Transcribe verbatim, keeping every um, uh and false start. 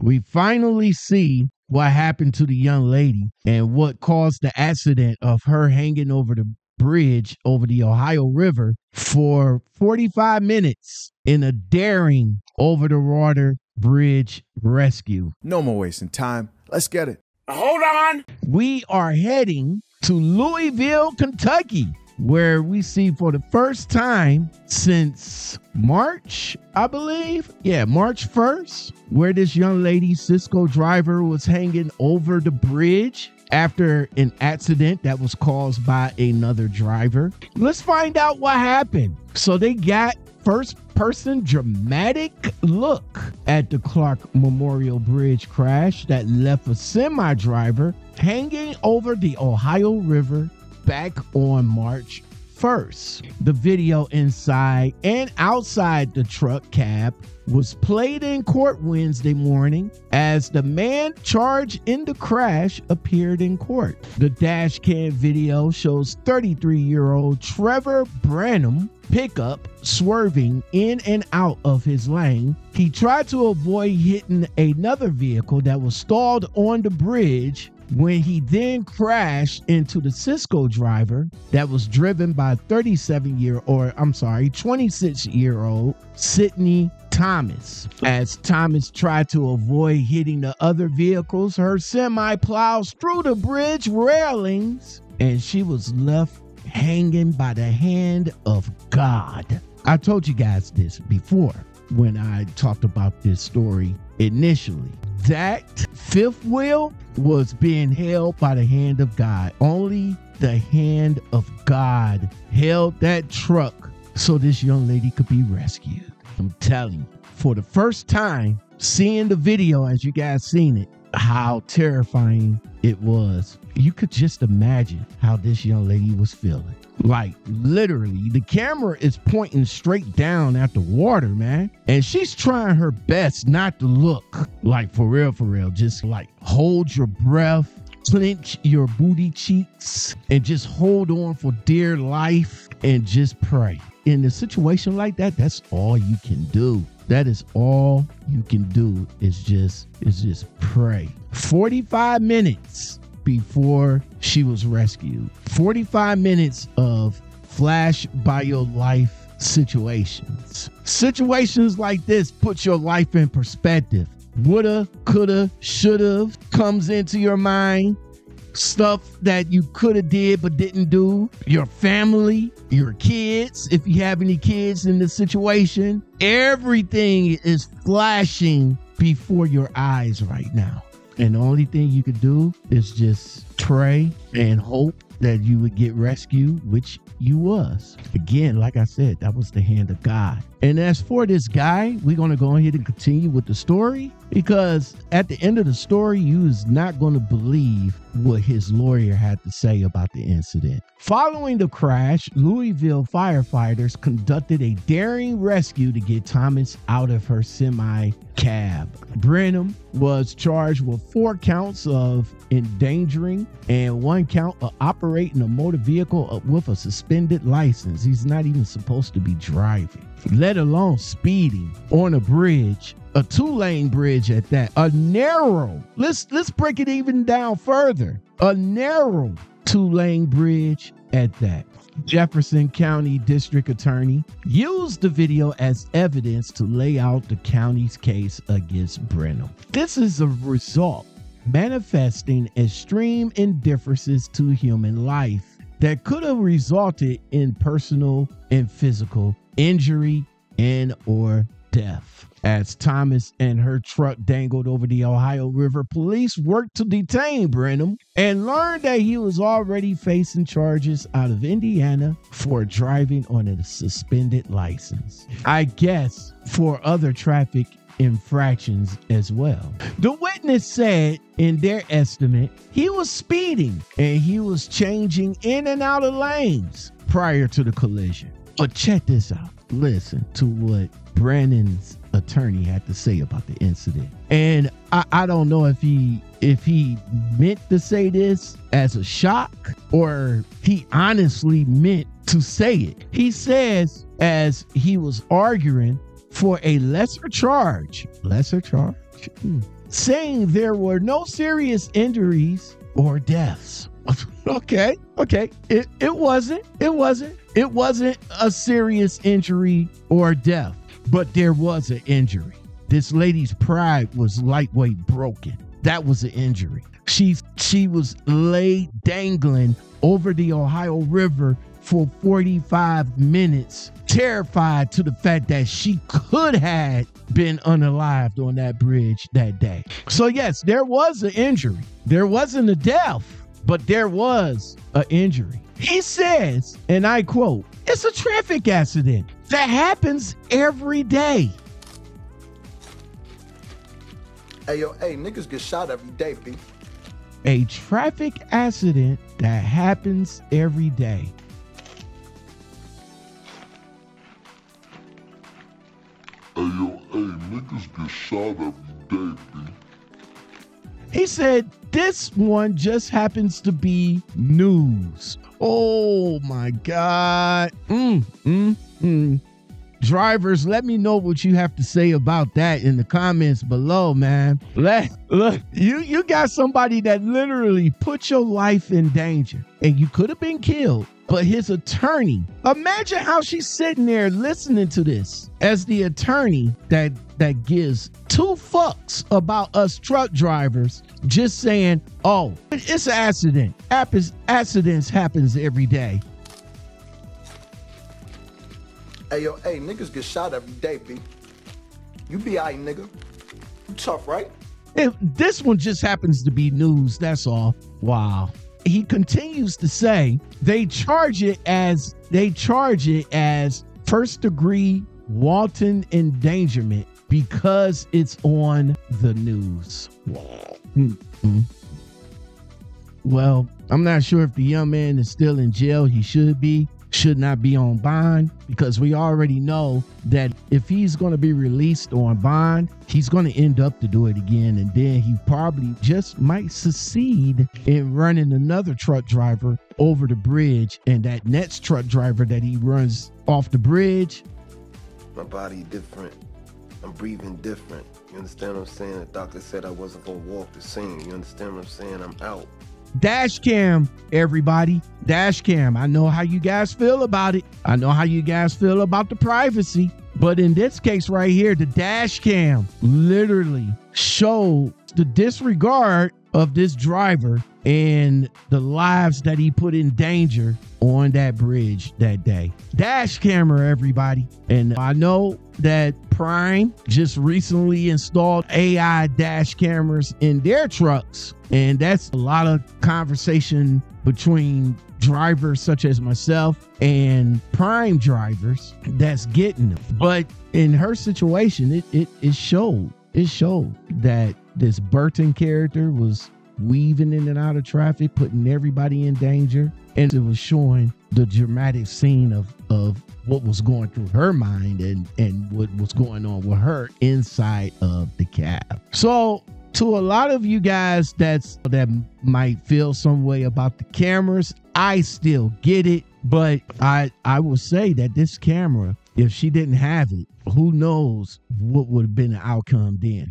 We finally see what happened to the young lady and what caused the accident of her hanging over the bridge over the Ohio River for forty-five minutes in a daring over the water bridge rescue. No more wasting time. Let's get it. Hold on. We are heading to Louisville, Kentucky, where we see for the first time since March, I believe. Yeah, March first, where this young lady, Cisco driver, was hanging over the bridge after an accident that was caused by another driver. Let's find out what happened. So they got first person dramatic look at the Clark Memorial Bridge crash that left a semi driver hanging over the Ohio River back on March first. The video inside and outside the truck cab was played in court Wednesday morning as the man charged in the crash appeared in court. The dash cam video shows thirty-three-year-old Trevor Brenham pickup swerving in and out of his lane. He tried to avoid hitting another vehicle that was stalled on the bridge when he then crashed into the Cisco driver that was driven by thirty-seven year or I'm sorry, twenty-six year old Sydney Thomas. As Thomas tried to avoid hitting the other vehicles, her semi plows through the bridge railings and she was left hanging by the hand of God. I told you guys this before when I talked about this story initially. That fifth wheel was being held by the hand of God. Only the hand of God held that truck so this young lady could be rescued. I'm telling you, for the first time, seeing the video as you guys seen it, how terrifying it was. You could just imagine how this young lady was feeling. Like, literally, the camera is pointing straight down at the water, man. And she's trying her best not to look. Like, for real, for real. Just, like, hold your breath, clench your booty cheeks, and just hold on for dear life and just pray. In a situation like that, that's all you can do. That is all you can do is just, is just pray. forty-five minutes before she was rescued. forty-five minutes of flash by your life situations. Situations like this put your life in perspective. Woulda, coulda, shoulda comes into your mind. Stuff that you could have did but didn't do, your family, your kids, if you have any kids in this situation, everything is flashing before your eyes right now. And the only thing you could do is just pray and hope that you would get rescued, which you was. Again, like I said, that was the hand of God. And as for this guy, we're going to go ahead and continue with the story, because at the end of the story, you is not going to believe what his lawyer had to say about the incident. Following the crash, Louisville firefighters conducted a daring rescue to get Thomas out of her semi cab. Brenham was charged with four counts of endangering and one count of operating a motor vehicle with a suspended license. He's not even supposed to be driving, let alone speeding on a bridge, a two-lane bridge at that, a narrow, let's let's break it even down further, a narrow two-lane bridge at that. Jefferson County District Attorney used the video as evidence to lay out the county's case against Brenham. This is a result manifesting extreme indifferences to human life that could have resulted in personal and physical injury and or death. As Thomas and her truck dangled over the Ohio River, police worked to detain Brenham and learned that he was already facing charges out of Indiana for driving on a suspended license. I guess for other traffic infractions as well. The witness said in their estimate, he was speeding and he was changing in and out of lanes prior to the collision. But check this out. Listen to what Brennan's attorney had to say about the incident. And I, I don't know if he if he meant to say this as a shock or he honestly meant to say it. He says, as he was arguing for a lesser charge, lesser charge, saying there were no serious injuries or deaths. Okay, okay. It it wasn't, it wasn't, it wasn't a serious injury or death, but there was an injury. This lady's pride was lightweight broken. That was an injury. She, she was laid dangling over the Ohio River for forty-five minutes, terrified to the fact that she could have been unalived on that bridge that day. So yes, there was an injury. There wasn't a death, but there was an injury. He says, and I quote, "It's a traffic accident that happens every day." Hey, yo, hey, niggas get shot every day, B. A traffic accident that happens every day. Hey, yo, hey, niggas get shot every day, B. He said, this one just happens to be news. Oh, my God. Mm, mm, mm. Drivers, let me know what you have to say about that in the comments below, man. Let, look, you, you got somebody that literally put your life in danger and you could have been killed, but his attorney, imagine how she's sitting there listening to this as the attorney that, that gives two fucks about us truck drivers just saying, oh, it's an accident. Appens, accidents happens every day. Hey, yo, hey, niggas get shot every day, B. You be aight, nigga. You tough, right? If this one just happens to be news, that's all. Wow. He continues to say they charge it as they charge it as first degree wanton endangerment because it's on the news. Mm-hmm. Well, I'm not sure if the young man is still in jail. He should be. Should not be on bond, because we already know that if he's going to be released on bond, he's going to end up to do it again, and then he probably just might succeed in running another truck driver over the bridge, and that next truck driver that he runs off the bridge. My body different. I'm breathing different. You understand what I'm saying? The doctor said I wasn't going to walk the scene. You understand what I'm saying? I'm out. Dash cam, everybody. Dash cam. I know how you guys feel about it. I know how you guys feel about the privacy. But in this case right here, the dash cam literally showed the disregard of this driver and the lives that he put in danger on that bridge that day. Dash camera, everybody. And I know that Prime just recently installed A I dash cameras in their trucks. And that's a lot of conversation between drivers such as myself and Prime drivers that's getting them. But in her situation, it, it, it showed, it showed that this Burton character was weaving in and out of traffic, putting everybody in danger. And it was showing the dramatic scene of, of what was going through her mind and, and what was going on with her inside of the cab. So to a lot of you guys that's, that might feel some way about the cameras, I still get it. But I, I will say that this camera, if she didn't have it, who knows what would have been the outcome then.